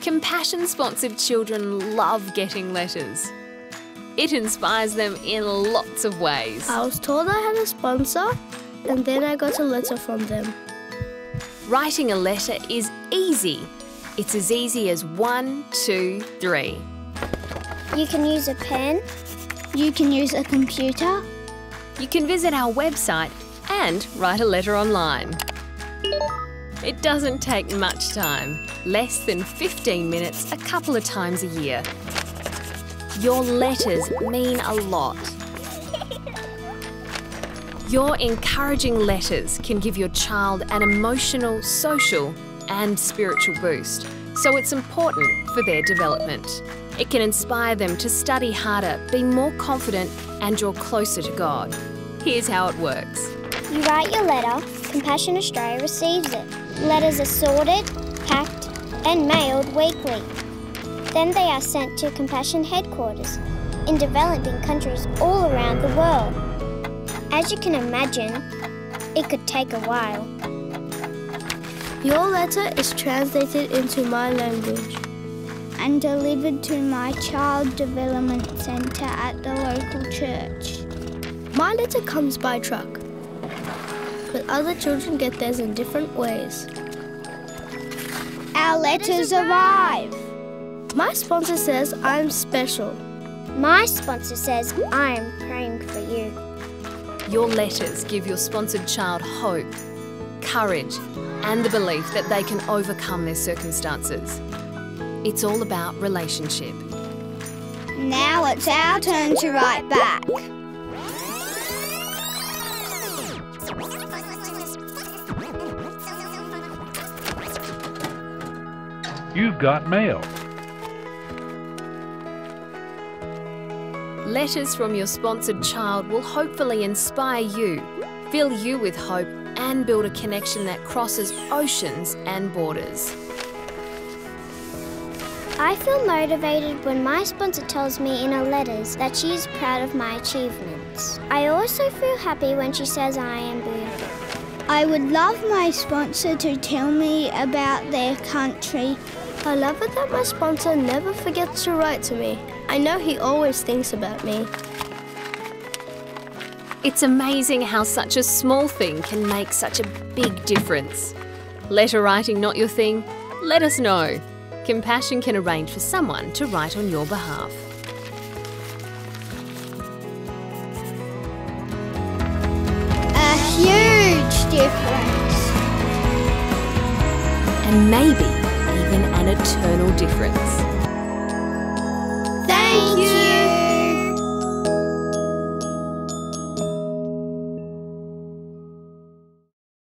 Compassion-sponsored children love getting letters. It inspires them in lots of ways. I was told I had a sponsor, and then I got a letter from them. Writing a letter is easy. It's as easy as 1, 2, 3. You can use a pen. You can use a computer. You can visit our website and write a letter online. It doesn't take much time, less than 15 minutes a couple of times a year. Your letters mean a lot. Your encouraging letters can give your child an emotional, social and spiritual boost, so it's important for their development. It can inspire them to study harder, be more confident and draw closer to God. Here's how it works. You write your letter, Compassion Australia receives it. Letters are sorted, packed and mailed weekly. Then they are sent to Compassion Headquarters in developing countries all around the world. As you can imagine, it could take a while. Your letter is translated into my language and delivered to my Child Development Centre at the local church. My letter comes by truck, but other children get theirs in different ways. Our letters arrive! My sponsor says I'm special. My sponsor says I'm praying for you. Your letters give your sponsored child hope, courage, and the belief that they can overcome their circumstances. It's all about relationship. Now it's our turn to write back. You've got mail. Letters from your sponsored child will hopefully inspire you, fill you with hope and build a connection that crosses oceans and borders. I feel motivated when my sponsor tells me in her letters that she is proud of my achievements. I also feel happy when she says I am beautiful. I would love my sponsor to tell me about their country. I love it that my sponsor never forgets to write to me. I know he always thinks about me. It's amazing how such a small thing can make such a big difference. Letter writing not your thing? Let us know. Compassion can arrange for someone to write on your behalf. A huge difference. And maybe even an eternal difference.